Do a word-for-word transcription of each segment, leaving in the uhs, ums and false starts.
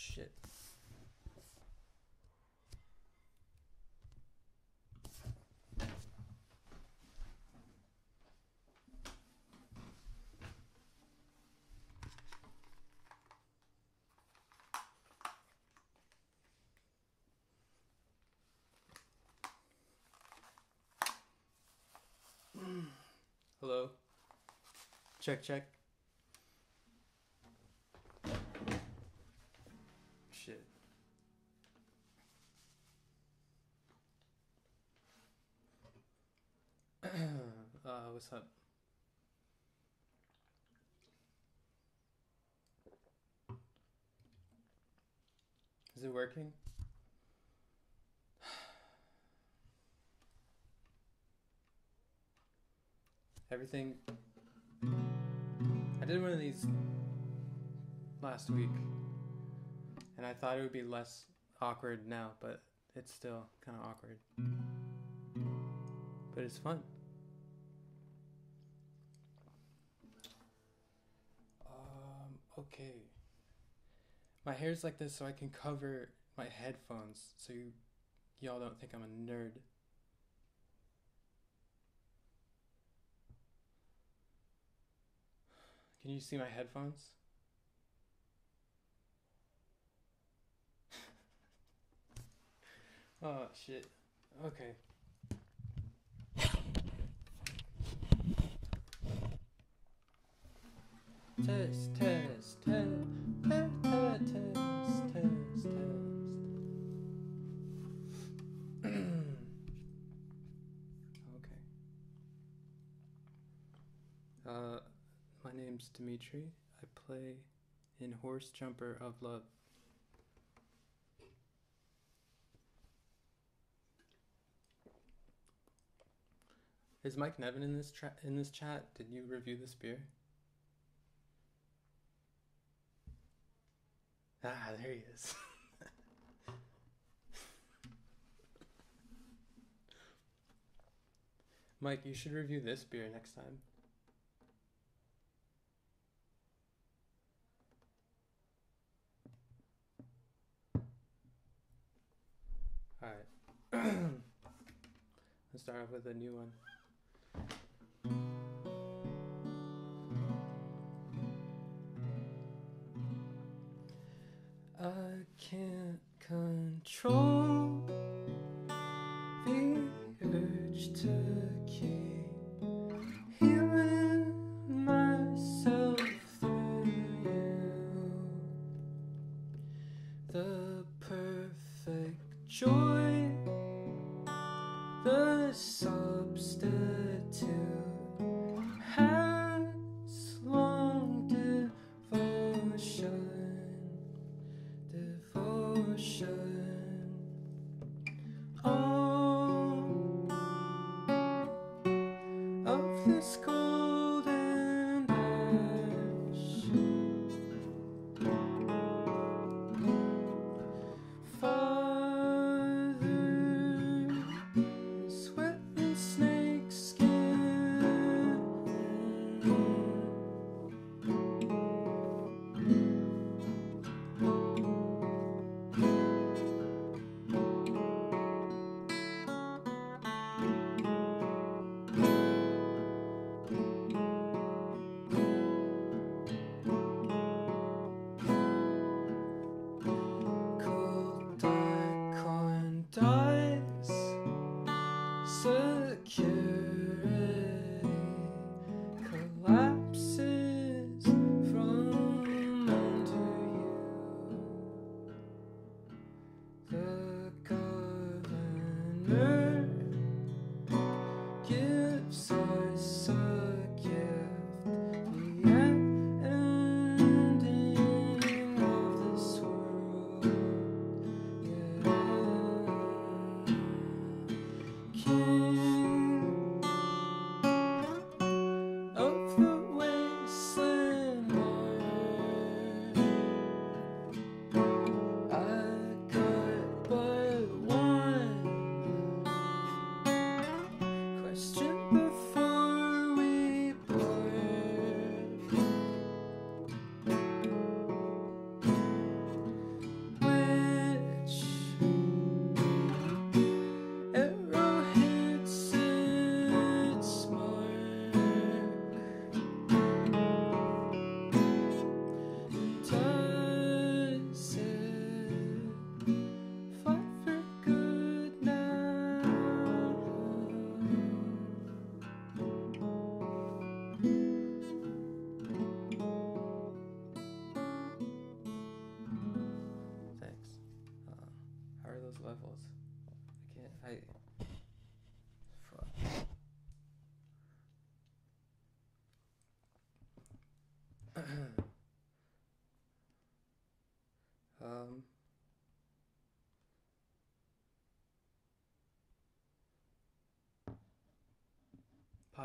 shit. Hello? Check, check. Shit. uh, what's up? Is it working? Everything. I did one of these last week, and I thought it would be less awkward now, but it's still kind of awkward. But it's fun. Um, okay. My hair's like this so I can cover my headphones so you, y'all don't think I'm a nerd. Can you see my headphones? Oh, shit. Okay. Test, test, test, test, test, test, test. Okay. Uh... My name's Dimitri. I play in Horse Jumper of Love. Is Mike Nevin in this tra in this chat? Did you review this beer? Ah, there he is. Mike, you should review this beer next time. Alright, let's start off with a new one. I can't control the urge to keep healing myself through you. The perfect joy, the substitute, has long devotion, devotion. All of this gold and ash.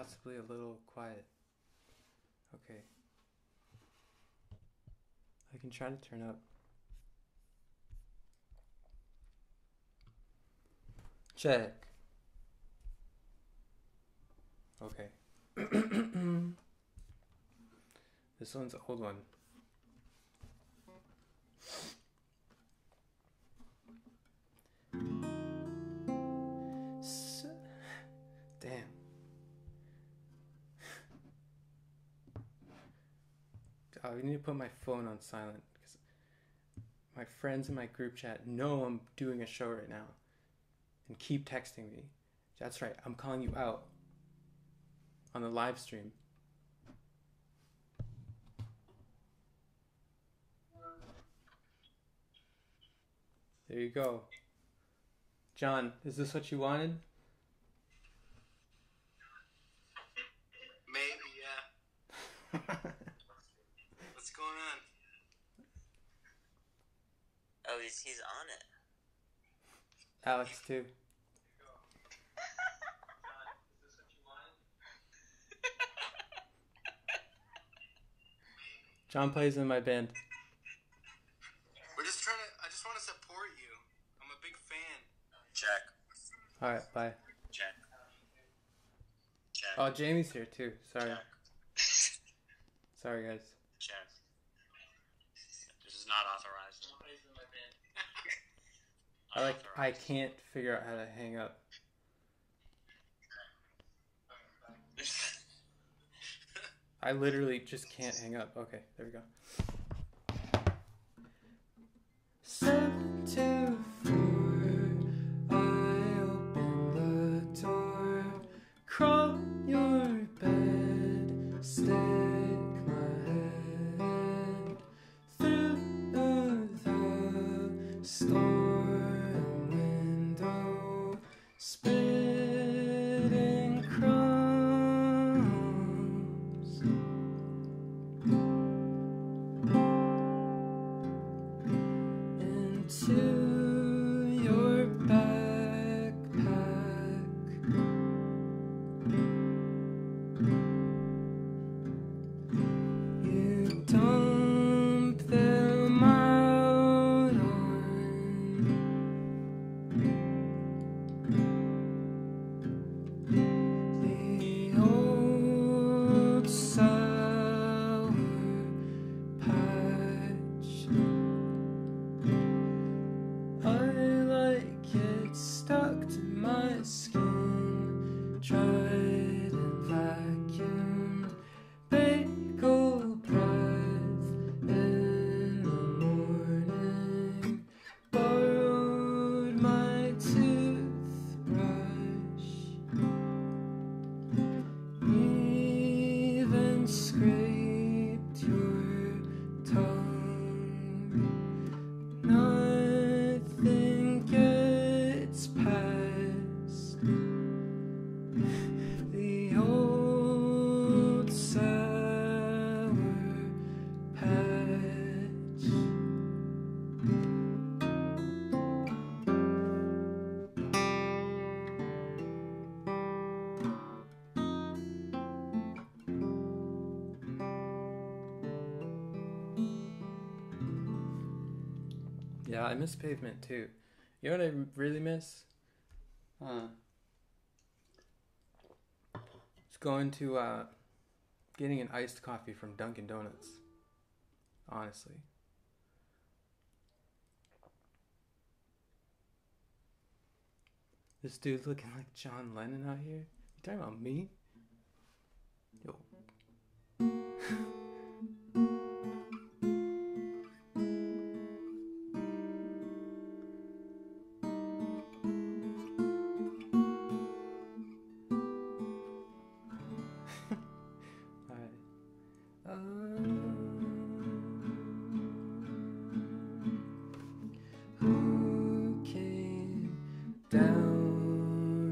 possibly a little quiet. Okay. I can try to turn up. Check. Okay. This one's an old one. Damn. I need to put my phone on silent because my friends in my group chat know I'm doing a show right now and keep texting me. That's right, I'm calling you out on the live stream. There you go. John, is this what you wanted? Maybe, yeah. What's going on? Oh, he's, he's on it. Alex, too. There you go. John, is this what you wanted? John plays in my band. We're just trying to, I just want to support you. I'm a big fan. Jack. Alright, bye. Jack. Jack. Oh, Jamie's here too. Sorry. Jack. Sorry, guys. Jack. This is not authorized. I like. Authorized. I can't figure out how to hang up. I literally just can't hang up. Okay, there we go. Seven, two, four, I open the door, crawl your bed, stick my head through the storm window, spitting crumbs. To your backpack, you dump them out on the old sour patch. I like it stuck to my skin, tried and vacuumed, bagel breath in the morning, borrowed my toothbrush, even scraped your tongue. Not Nothing gets past the old sour patch. Yeah, I miss pavement too. You know what I really miss? Huh. It's going to, uh, getting an iced coffee from Dunkin' Donuts. Honestly. This dude's looking like John Lennon out here. You talking about me? Yo. Down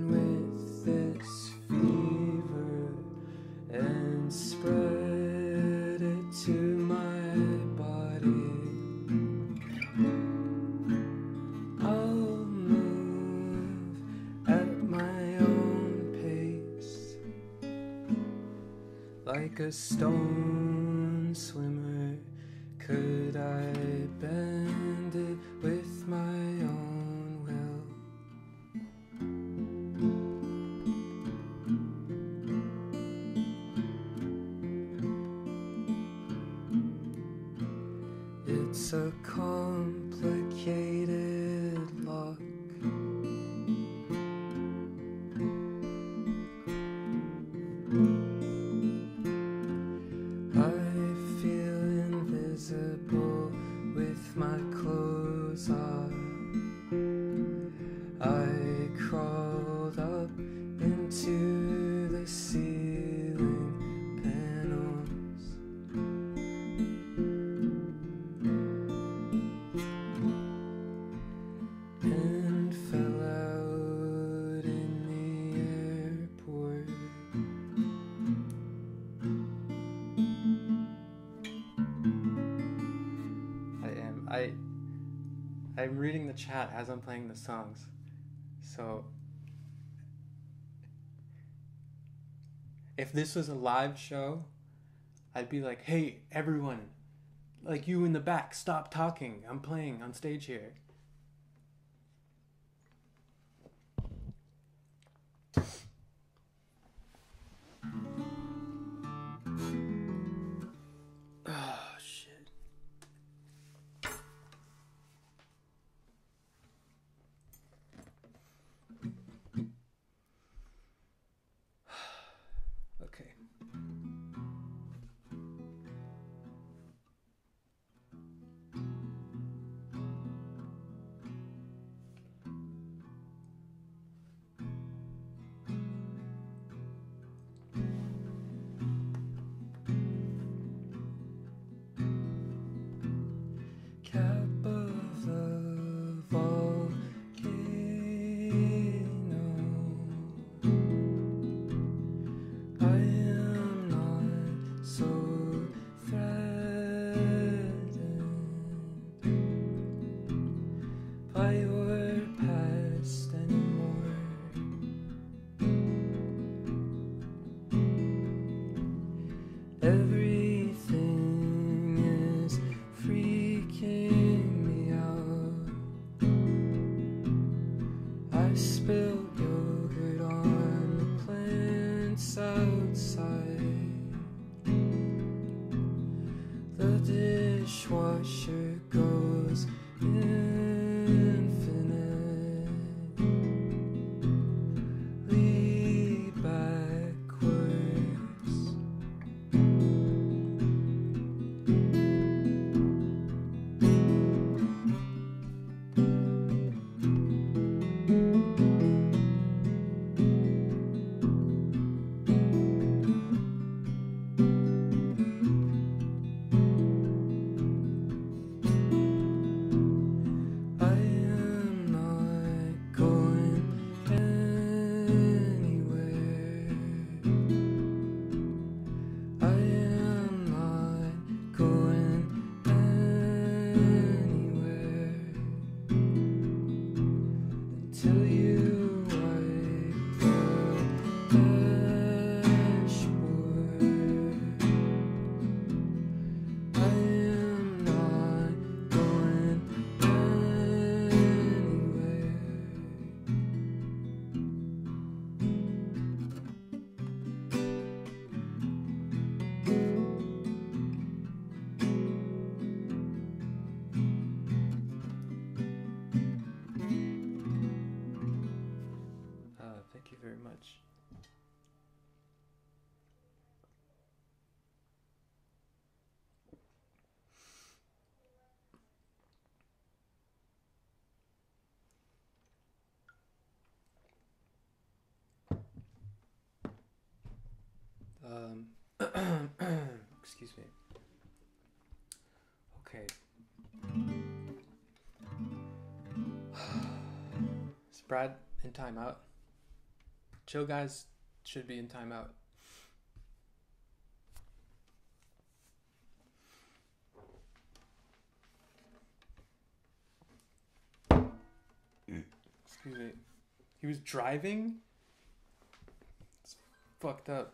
with this fever. like a stone swimmer. Could I bend it with my own will? It's a complicated lock. I feel invisible with my clothes on. I crawled up into the ceiling panels. And fell out in the airport. I am, I, I'm reading the chat as I'm playing the songs, so if this was a live show, I'd be like, hey, everyone, like you in the back, stop talking, I'm playing on stage here. Oh, shit. Okay. Cap of the volcano. I am not so threatened by your past anymore. Everything is freaking me out. I spilled yogurt on the plants outside. The dishwasher goes infinitely backwards. I am not going anywhere. I am not going anywhere until you wipe the dashboard. I am not going anywhere. Uh, thank you very much. Um, excuse me. Okay. Is Brad in timeout? Chill guys should be in timeout. Excuse me. He was driving? It's fucked up.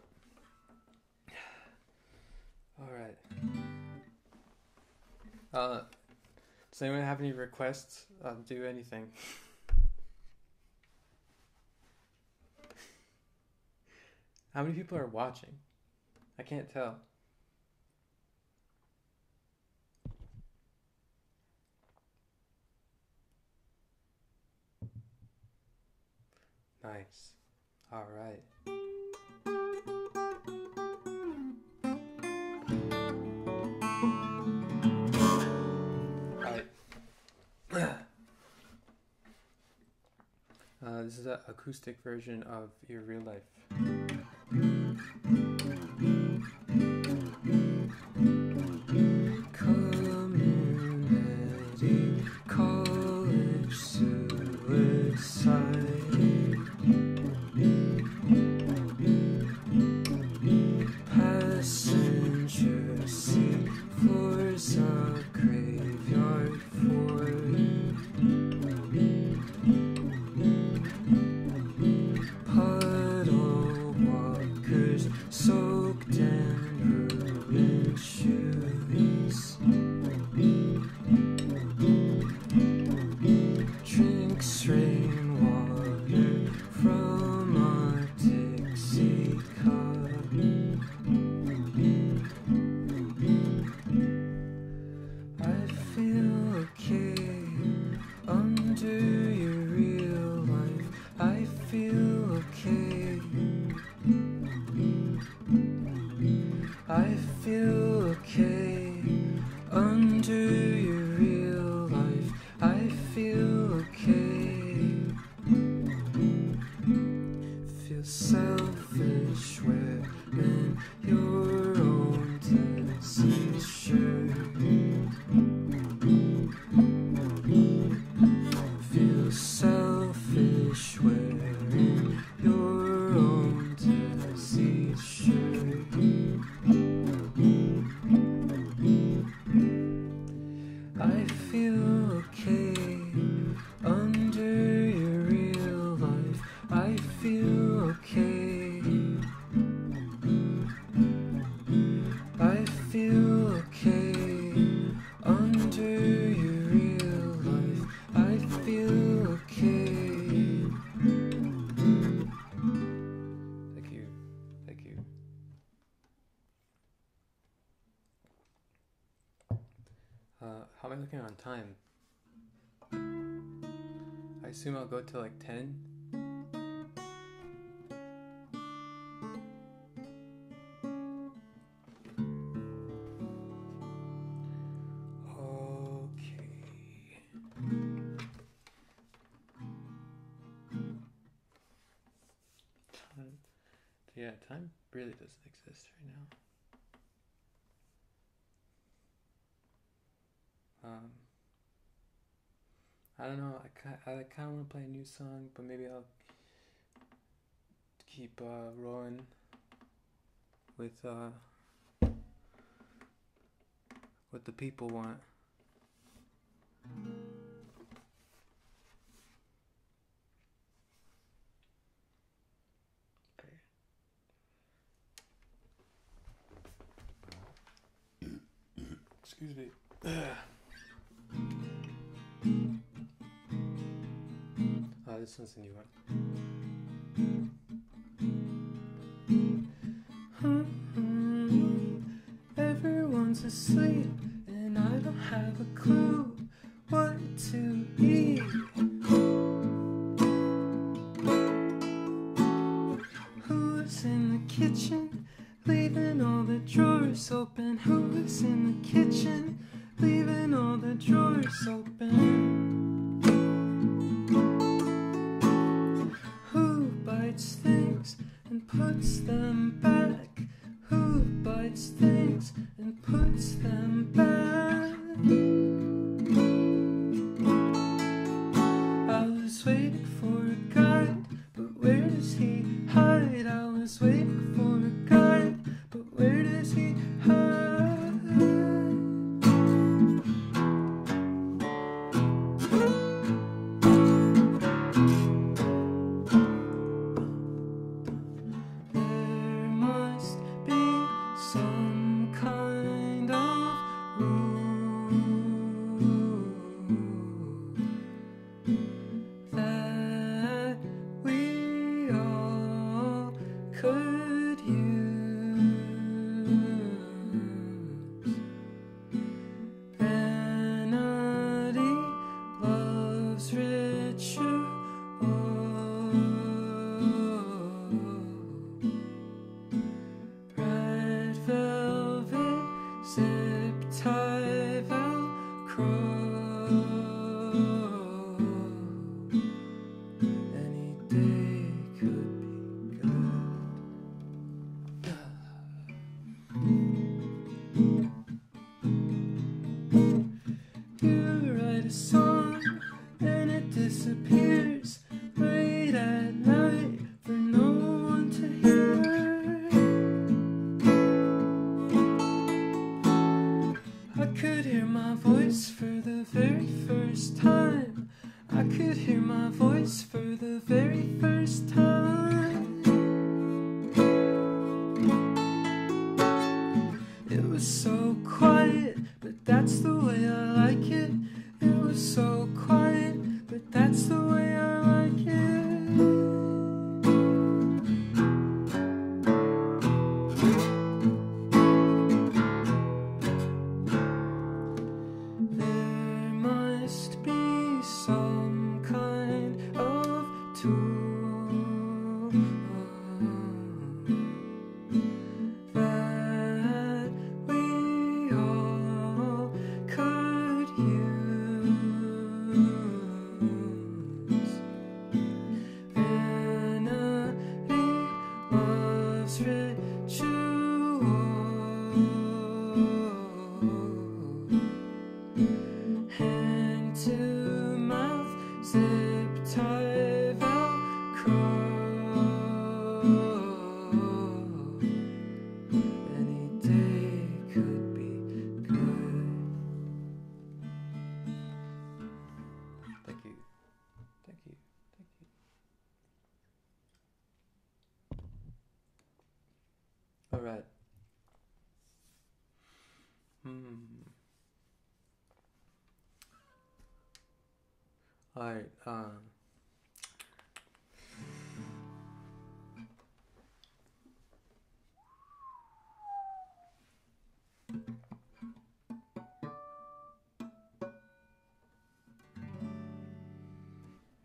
Uh, does anyone have any requests? I'll do anything. How many people are watching? I can't tell. Nice. All right. All right. Uh, this is an acoustic version of Your Real Life. Community college suicide. Passenger seat floors a graveyard for soaked in ruined shoes. Drinks rainwater from a Dixie cup. I feel okay under your real life. I feel okay. I feel okay under your real life. I feel okay. Feel selfish wearing your own Tennessee shirt. Feel selfish wearing your own Tennessee shirt. I feel okay under your real life. I feel okay. I feel okay under your real life. I feel okay. Thank you. Thank you. Uh, how am I looking on time? I assume I'll go till like ten. Okay. Time. Yeah, time really doesn't exist right now. Um, I don't know, I kind I kind of want to play a new song, but maybe I'll keep uh, rolling with uh, what the people want. Okay. Excuse me. This one's a new one. Everyone's asleep and I don't have a clue what to eat. Who's in the kitchen leaving all the drawers open? Who's in the kitchen leaving all the drawers open? Things and puts them back. Who bites things and puts them back? I was waiting for a guide, but where does he hide? I was waiting for a guide, but where does he hide? Some kind of room. could hear my voice for the very first time. I could hear my voice for the very first time. It was so quiet, but that's the way I like it. It was so quiet, but that's the way I like it. Alright, um,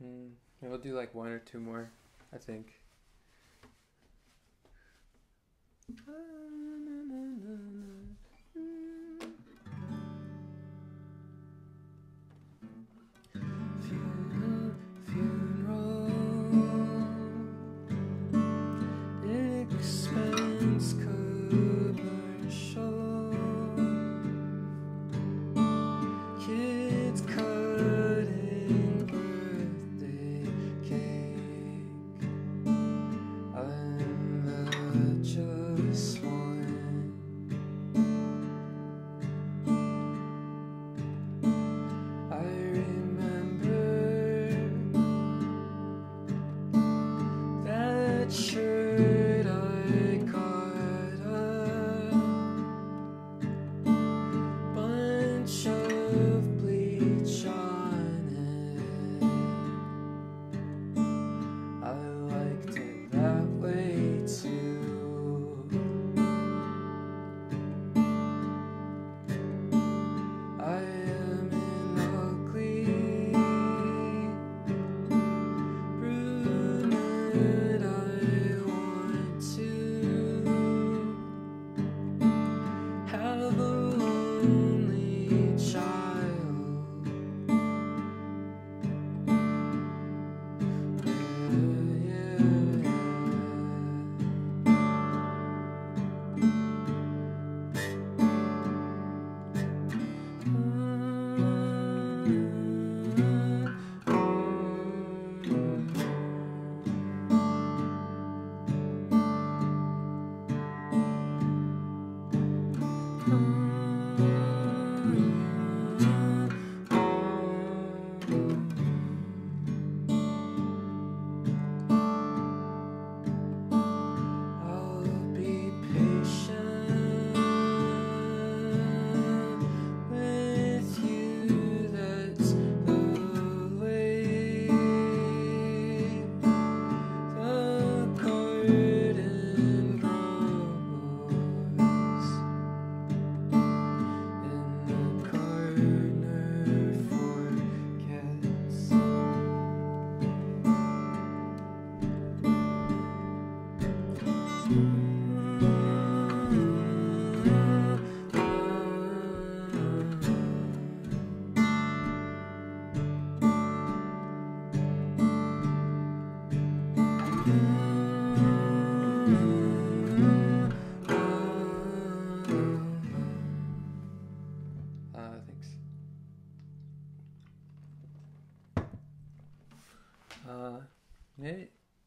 mm, we'll do like one or two more, I think.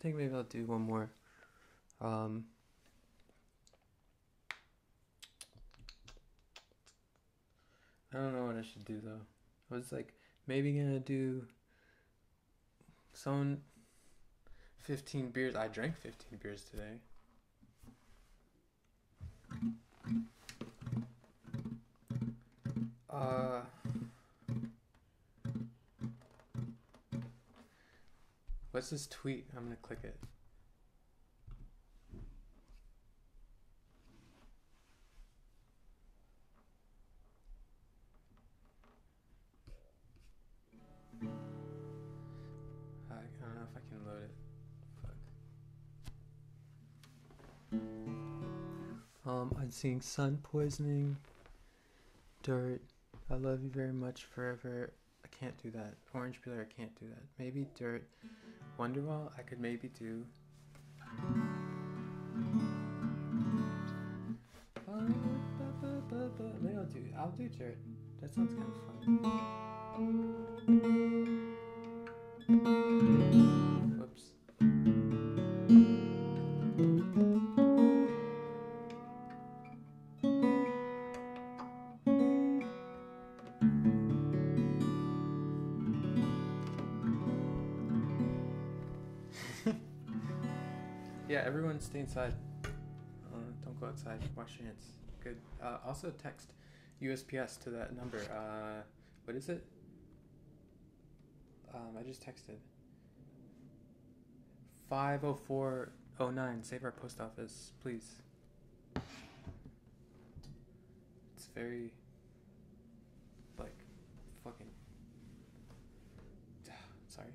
Maybe I'll do one more. Um, I don't know what I should do, though. I was like, maybe gonna do some fifteen beers. I drank fifteen beers today. Uh, what's this tweet? I'm gonna click it. Um, I'm seeing sun poisoning, dirt, I love you very much forever. I can't do that. Orange Peeler, I can't do that. Maybe dirt. Wonderwall, I could maybe do. Maybe I'll do, I'll do dirt. That sounds kind of fun. Whoops. Yeah, everyone stay inside. Uh, don't go outside. Wash your hands. Good. Uh, also text U S P S to that number. Uh, what is it? Um, I just texted. five oh four oh nine. Save our post office, please. It's very, like, fucking... Sorry.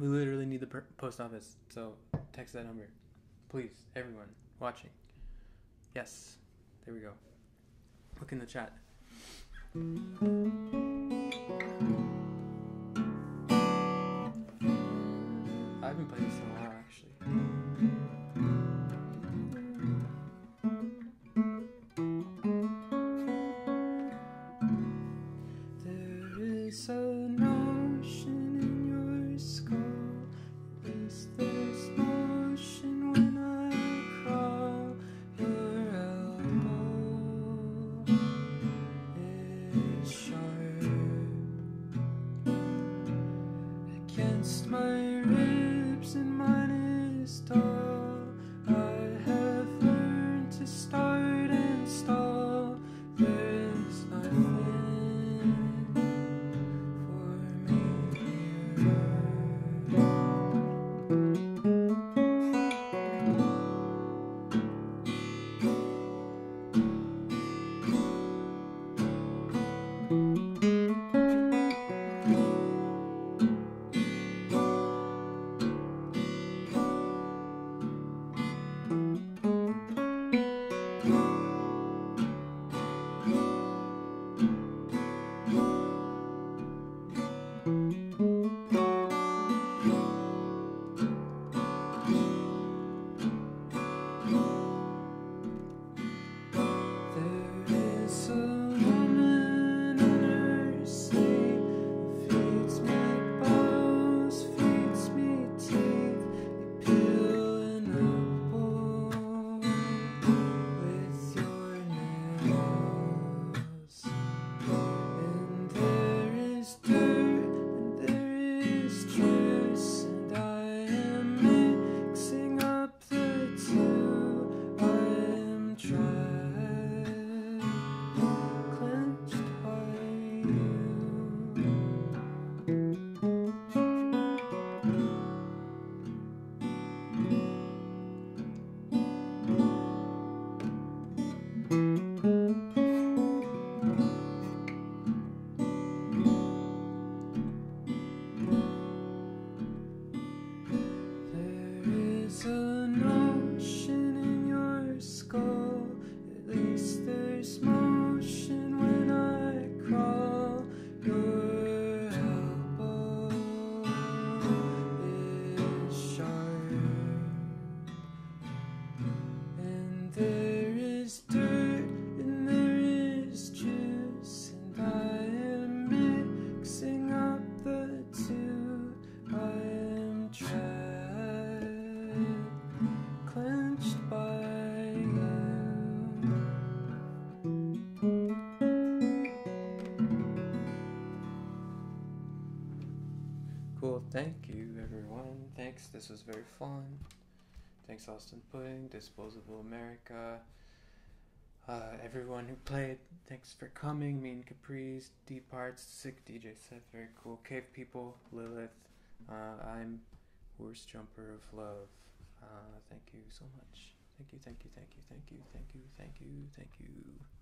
We literally need the post office, so text that number. Please, everyone watching. Yes, there we go. Look in the chat. I haven't played this in a while, actually. There is a notion in your skull. Clenched by you. Cool, thank you everyone. Thanks, this was very fun. Thanks Allston Pudding, Disposable America, uh, everyone who played, thanks for coming. Mean Caprice, Deep Hearts, Sick D J Seth, very cool. Cave People, Lilith, uh, I'm Horse Jumper of Love. Uh, thank you so much. Thank you, thank you, thank you, thank you, thank you, thank you, thank you.